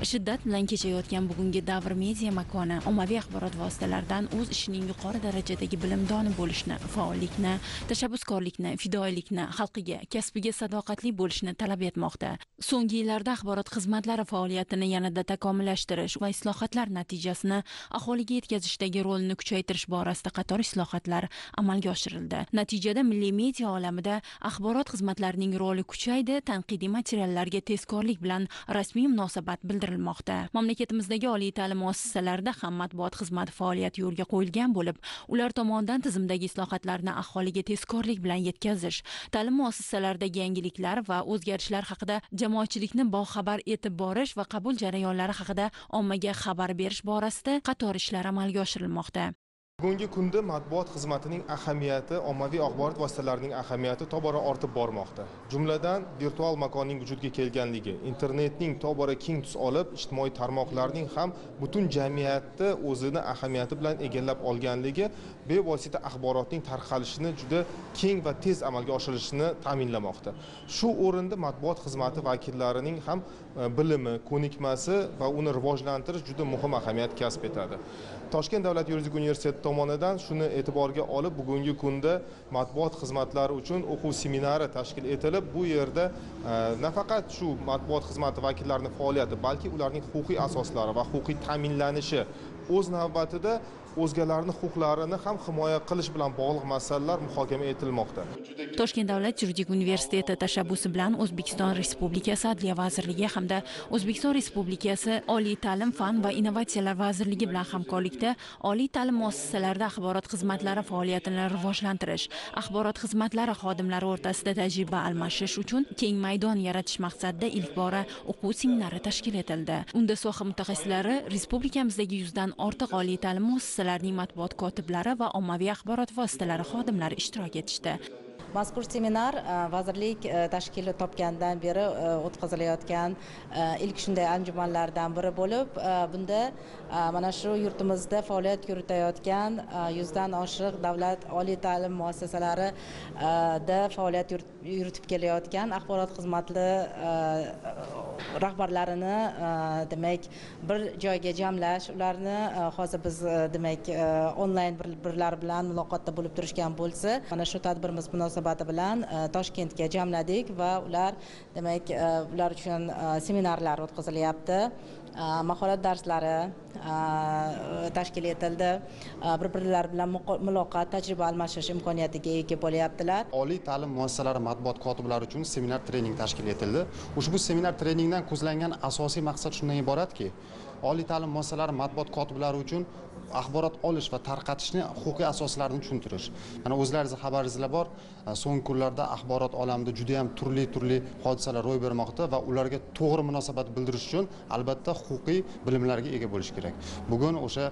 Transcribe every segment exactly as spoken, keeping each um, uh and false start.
Shiddat bilan kechayotgan bugungi davr media makoni ommaviy axborot vositalaridan o'z ishining yuqori darajadagi bilimdoni bo'lishni, faollikni, tashabbuskorlikni, fidoilikni, xalqiga, kasbiga sadoqatli bo'lishni talab etmoqda. So'nggi yillarda axborot xizmatlari faoliyatini yanada takomillashtirish va islohotlar natijasini aholiga yetkazishdagi rolini kuchaytirish borasida qator islohotlar amalga oshirildi. Natijada milliy media olamida axborot xizmatlarining roli kuchaydi, tanqidiy materiallarga tezkorlik bilan rasmiy munosabat bildirilmoqda. Mamlakatimizdagi oliy ta'lim muassasalarida ham matbuot xizmati faoliyati yo'lga qo'yilgan bo'lib, ular tomonidan tizimdagi islohotlarni aholiga tezkorlik bilan yetkazish, ta'lim muassasalaridagi yangiliklar va o'zgarishlar haqida jamoatchilikni boxabar etib borish va qabul jarayonlari haqida ommaga xabar berish borasida qator ishlar amalga oshirilmoqda. Bugungi kunda matbuot xizmatining ahamiyati, ommaviy axborot vositalarining ahamiyati tobora ortib bormoqda. Jumladan, virtual makonning vujudga kelganligi, internetning tobora keng tus olib, ijtimoiy tarmoqlarning ham butun jamiyatni o'zini ahamiyati bilan egallab olganligi bevosita axborotning tarqalishini juda keng va tez amalga oshirilishini ta'minlamoqda. Shu o'rinda matbuot xizmati vakillarining ham bilimi, ko'nikmasi va uni rivojlantirish juda muhim ahamiyat kasb etadi. Toshkent davlat yuridik universiteti tomonidan shuni e'tiborga olib bugungi kunda matbuot xizmatlari uchun o'quv seminari tashkil etilib, bu yerda nafaqat shu matbuot xizmati vakillarining faoliyati, balki ularning huquqiy asoslari va huquqiy ta'minlanishi, o'z navbatida o'zgalarning huquqlarini ham himoya qilish bilan bog'liq masalalar muhokama etilmoqda. Toshkent davlat yuridik universiteti tashabbusi bilan O'zbekiston Respublikasi Adliya vazirligi hamda O'zbekiston Respublikasi Oliy ta'lim fan va innovatsiyalar vazirligi bilan hamkorlikda oliy ta'lim muassasalarida axborot xizmatlari faoliyatini rivojlantirish, axborot xizmatlari xodimlari o'rtasida tajriba almashish uchun keng maydon yaratish maqsadida ilk bora o'quv seminari tashkil etildi. Unda soha mutaxassislari respublikamizdagi yuzdan ortiq oliy ta'lim muassasalarining matbuot kotiblari va ommaviy axborot vositalari xodimlari ishtirok etishdi. Mazkur seminar vazirlik tashkili topgandan beri o'tkazilayotgan ilk shunday anjumanlardan biri bo'lib, bunda mana shu yurtimizda faoliyat yuritayotgan yuzdan oshiq davlat oliy ta'lim muassasalari da faoliyat yuritib kelayotgan axborot xizmatlari rahbarlarini demak bir joyga jamlash, ularni hozir biz demak onlayn birlar bilan muloqotda bo'lib turishgan bo'lsa, mana shu tadbirimiz munosabati bilan Toshkentga jamladik va ular demak ular uchun seminarlar o'tkazilyapti, mahorat darslari tashkil etildi, bir-birlari bilan muloqot, tajriba almashish imkoniyatiga ega bo'lyaptilar. Oliy ta'lim muassasalari matbuot kotiblari uchun seminar trening tashkil etildi. Ushbu seminar treningdan ko'zlangan asosiy maqsad shundan iboratki, oliy ta'lim muassasalari matbuot kotiblari uchun axborot olish va tarqatishni huquqiy asoslarini tushuntirish. Mana o'zlaringiz xabaringizlar bor, so'nggi kunlarda axborot olamida juda ham turli-turli hodisalar ro'y bermoqda va ularga to'g'ri munosabat bildirish uchun albatta huquqiy bilimlarga ega bo'lish kerak. Bugun o'sha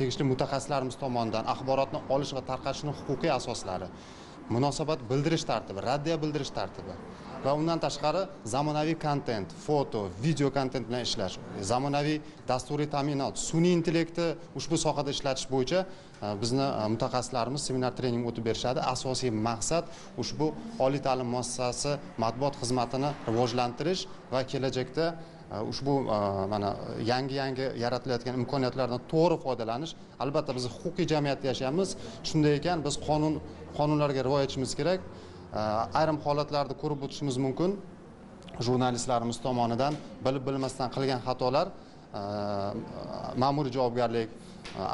tegishli mutaxassislarimiz tomonidan axborotni olish va tarqatishning huquqiy asoslari, munosabat bildirish tartibi, raddiya bildirish tartibi va undan tashqari zamonaviy kontent, foto, video kontent bilan ishlash, zamonaviy dasturiy ta'minot, sun'iy intellektni ushbu sohada ishlatish bo'yicha bizni mutaxassislarimiz seminar trening o'tib berishadi. Asosiy maqsad ushbu oliy ta'lim muassasasi matbuot xizmatini rivojlantirish va kelajakda ushbu mana yangi-yangi yaratilayotgan imkoniyatlardan to'g'ri foydalanish. Albatta biz huquqiy jamiyatda yashaymiz. Shunday ekan biz qonun qonunlarga rioya etishimiz kerak. Ayrim holatlarda ko'rib o'tishimiz mumkin, jurnalistlarimiz tomonidan bilib bilmasdan qilgan xatolar ma'muriy javobgarlik,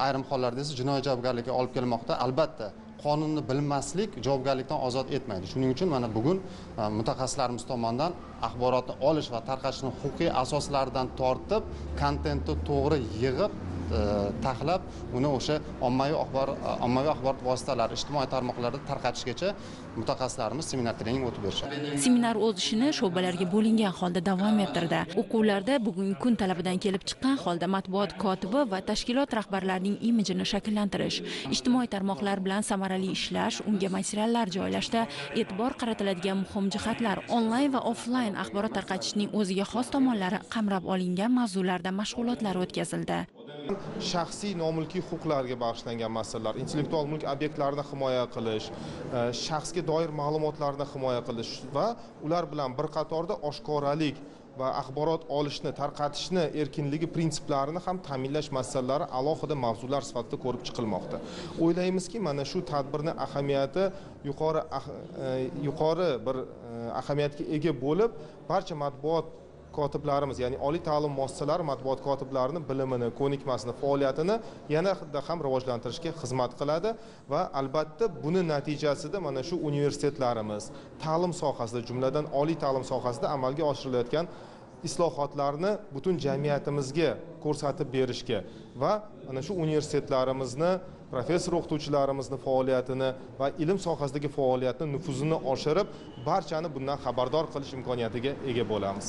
ayrim hollarda esa jinoiy javobgarlikka olib kelmoqda. Albatta qonunni bilmaslik javobgarlikdan ozod etmaydi. Shuning uchun mana bugun mutaxassislarimiz tomonidan axborotni olish va tarqatishning huquqiy asoslaridan tortib kontentni to'g'ri yig'ib tahlab uni o'sha ommaviy axborot ommaviy axborot vositalari ijtimoiy tarmoqlarda tarqatishgacha mutaxassislarimiz seminar trening o'tib berishadi. Seminar o'z ishini sho'balarga bo'lingan holda davom ettirdi. O'quvlarda bugungi kun talabidan kelib chiqqan holda matbuot kotibi va tashkilot rahbarlarining imijini shakllantirish, ijtimoiy tarmoqlar bilan samarali ishlash, unga materiallar joylashda e'tibor qaratiladigan muhim jihatlar, onlayn va offlayn axborot tarqatishning o'ziga xos tomonlari qamrab olingan mavzularda mashg'ulotlar o'tkazildi. Shaxsiy nomulkiy huquqlarga bag'ishlangan masalalar, intellektual mulk obyektlarini himoya qilish, shaxsga doir ma'lumotlarni himoya qilish va ular bilan bir qatorda oshkoralik va axborot olishni, tarqatishni erkinligi prinsiplarini ham ta'minlash masalalari alohida mavzular sifatida ko'rib chiqilmoqda. O'ylaymizki, mana shu tadbirning ahamiyati yuqori yuqori bir ahamiyatga ega bo'lib, barcha matbuot kotiblarimiz, ya'ni oliy ta'lim muassasalari matbuot kotiblarini bilimini, ko'nikmasini, faoliyatini yanada ham rivojlantirishga xizmat qiladi va albatta buni natijasida mana shu universitetlarimiz ta'lim sohasida, jumladan oliy ta'lim sohasida amalga oshirilayotgan islohotlarni butun jamiyatimizga ko'rsatib berishga va mana shu universitetlarimizni, professor o'qituvchilarimizni faoliyatini va ilm sohasidagi faoliyatni nufuzini oshirib, barchani bundan xabardor qilish imkoniyatiga ega bo'lamiz.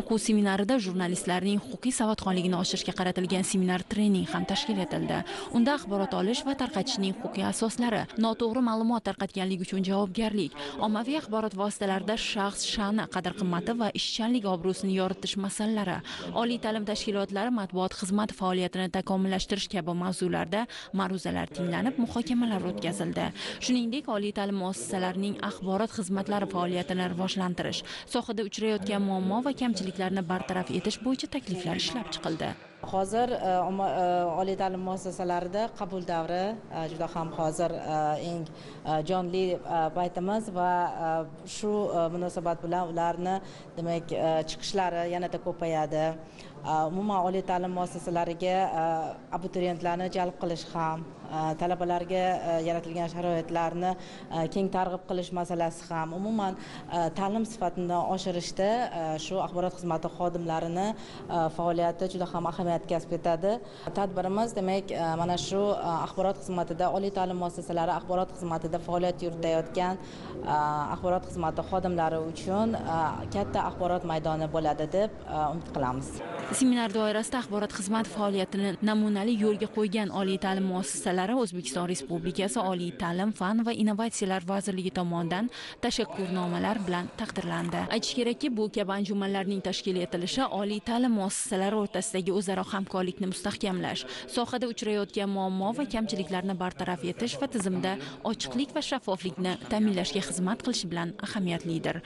O'quv seminarida jurnalistlarning huquqiy savodxonligini oshirishga qaratilgan seminar-trening ham tashkil etildi. Unda axborot olish va tarqatishning huquqiy asoslari, noto'g'ri ma'lumot tarqatganlik uchun javobgarlik, ommaviy axborot vositalarida shaxs sha'ni, qadr-qimmati va ishchanlik obro'sini yoritish masalalari, oliy ta'lim tashkilotlari matbuot xizmati faoliyatini takomillashtirish kabi mavzularda ma'ruzalar tinglanib, muhokamalar o'tkazildi. Shuningdek, oliy ta'lim muassasalarining axborot xizmatlari faoliyatini rivojlantirish, sohada uchrayotgan muammo va kamchiliklar bartaraf etish bo'yicha takliflar ishlab chiqildi. Hozir oliy ta'lim muassasalarida qabul davri juda ham hozir eng jonli paytimiz va shu munosabat bilan ularni demak chiqishlari yanada ko'payadi. Umuman oliy ta'lim muassasalariga abituriyentlarni jalb qilish ham, talabalarga yaratilgan sharoitlarni keng targ'ib qilish masalasi ham, umuman ta'lim sifatini oshirishda shu axborot xizmati xodimlarini faoliyati juda ham ahamiyat kasb etadi. Tadbirimiz demak mana shu axborot xizmatida, oliy ta'lim muassasalari axborot xizmatida faoliyat yuritayotgan axborot xizmati xodimlari uchun katta axborot maydoni bo'ladi deb umid qilamiz. Seminar doirasida axborot xizmati faoliyatini namunali yo'lga qo'ygan oliy ta'lim muassasalari O'zbekiston Respublikasi Oliy ta'lim fan va innovatsiyalar vazirligi tomonidan tashakkurnomalar bilan taqdirlandi. Aytish kerakki, bu kabi anjumanlarning tashkil etilishi oliy ta'lim muassasalari o'rtasidagi o'zaro hamkorlikni mustahkamlash, sohada uchrayotgan muammo va kamchiliklarni bartaraf etish va tizimda ochiqlik va shaffoflikni ta'minlashga xizmat qilishi bilan ahamiyatlidir.